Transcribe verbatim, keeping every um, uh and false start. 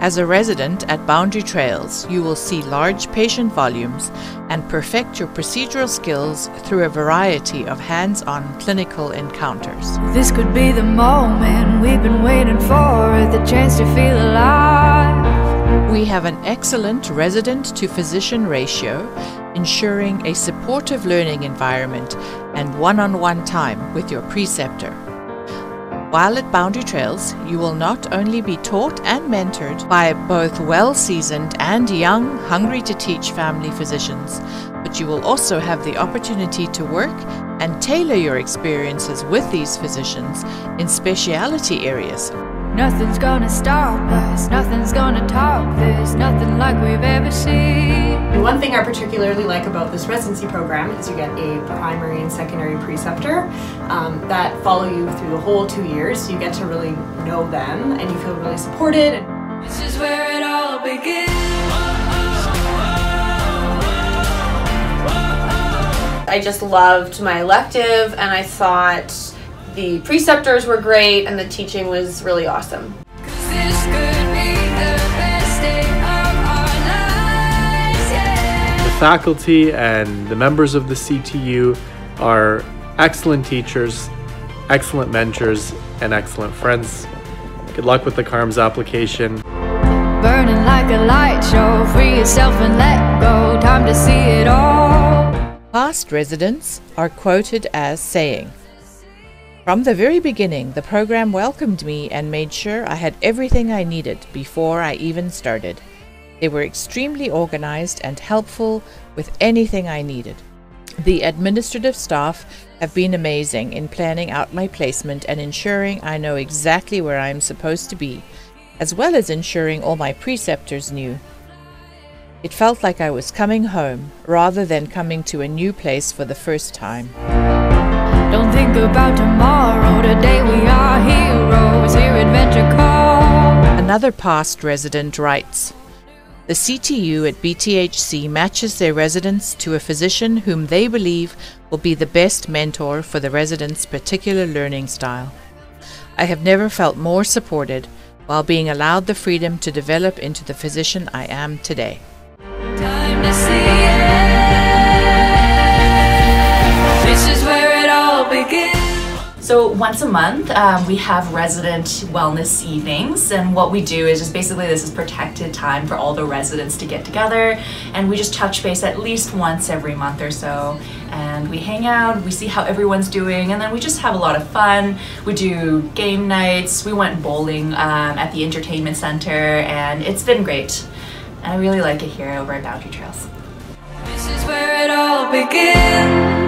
As a resident at Boundary Trails, you will see large patient volumes and perfect your procedural skills through a variety of hands-on clinical encounters. This could be the moment we've been waiting for, the chance to feel alive. We have an excellent resident-to-physician ratio, ensuring a supportive learning environment and one-on-one time with your preceptor. While at Boundary Trails, you will not only be taught and mentored by both well-seasoned and young, hungry-to-teach family physicians, but you will also have the opportunity to work and tailor your experiences with these physicians in specialty areas. Nothing's gonna stop us, nothing's gonna top this, nothing like we've ever seen. And one thing I particularly like about this residency program is you get a primary and secondary preceptor um, that follow you through the whole two years. So you get to really know them and you feel really supported. This is where it all begins. I just loved my elective and I thought the preceptors were great and the teaching was really awesome. This could be the best day of our lives, yeah. The faculty and the members of the C T U are excellent teachers, excellent mentors, and excellent friends. Good luck with the CARMS application. Burning like a light show, free yourself and let go, time to see it all. Past residents are quoted as saying, "From the very beginning, the program welcomed me and made sure I had everything I needed before I even started. They were extremely organized and helpful with anything I needed. The administrative staff have been amazing in planning out my placement and ensuring I know exactly where I am supposed to be, as well as ensuring all my preceptors knew. It felt like I was coming home rather than coming to a new place for the first time." Don't think about tomorrow, today we are heroes, here Adventure Call. Another past resident writes, "The C T U at B T H C matches their residents to a physician whom they believe will be the best mentor for the resident's particular learning style. I have never felt more supported while being allowed the freedom to develop into the physician I am today." Time to see it. This is where So once a month um, we have resident wellness evenings, and what we do is just basically this is protected time for all the residents to get together, and we just touch base at least once every month or so, and we hang out, we see how everyone's doing, and then we just have a lot of fun. We do game nights, we went bowling um, at the entertainment center, and it's been great. And I really like it here over at Boundary Trails. This is where it all begins.